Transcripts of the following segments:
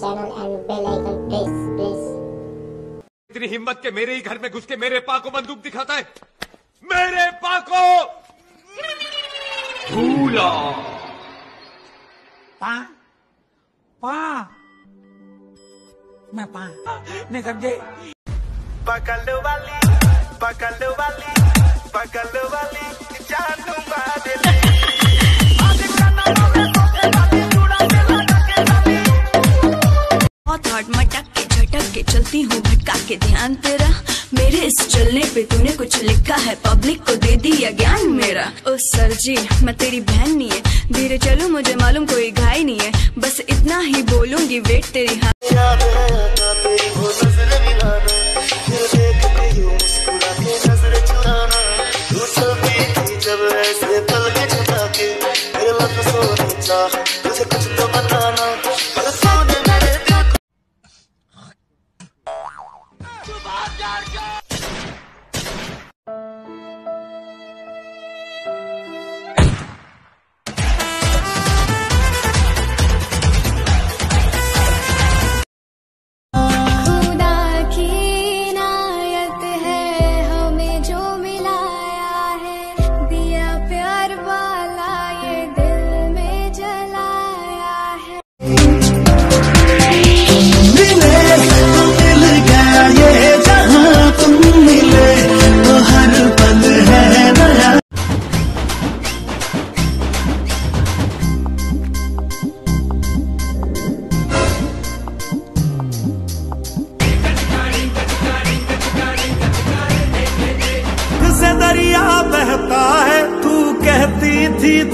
channel and bell icon please. इतनी हिम्मत के मेरे ही घर में घुस के मेरे पा को बंदूक दिखाता है, मेरे पा को भूला। पा पा मैं पा नहीं समझे। पकड़ो वाली पकड़ो वाली पकड़ो वाली जानू मारे मटक के झटक के चलती हूँ भटका के ध्यान तेरा, मेरे इस चलने पे तूने कुछ लिखा है, पब्लिक को दे दिया ज्ञान मेरा। ओ सर जी मैं तेरी बहन नहीं है, धीरे चलूं मुझे मालूम कोई घाई नहीं है, बस इतना ही बोलूंगी वेट तेरी थी।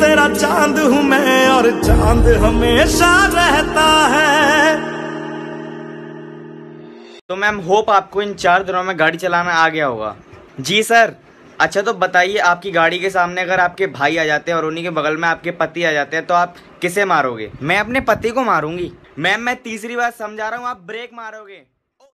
तेरा चांद हूँ मैं और चांद हमेशा रहता है। तो मैम होप आपको इन 4 दिनों में गाड़ी चलाना आ गया होगा। जी सर। अच्छा तो बताइए, आपकी गाड़ी के सामने अगर आपके भाई आ जाते हैं और उन्हीं के बगल में आपके पति आ जाते हैं तो आप किसे मारोगे? मैं अपने पति को मारूंगी मैम। मैं तीसरी बार समझा रहा हूँ, आप ब्रेक मारोगे।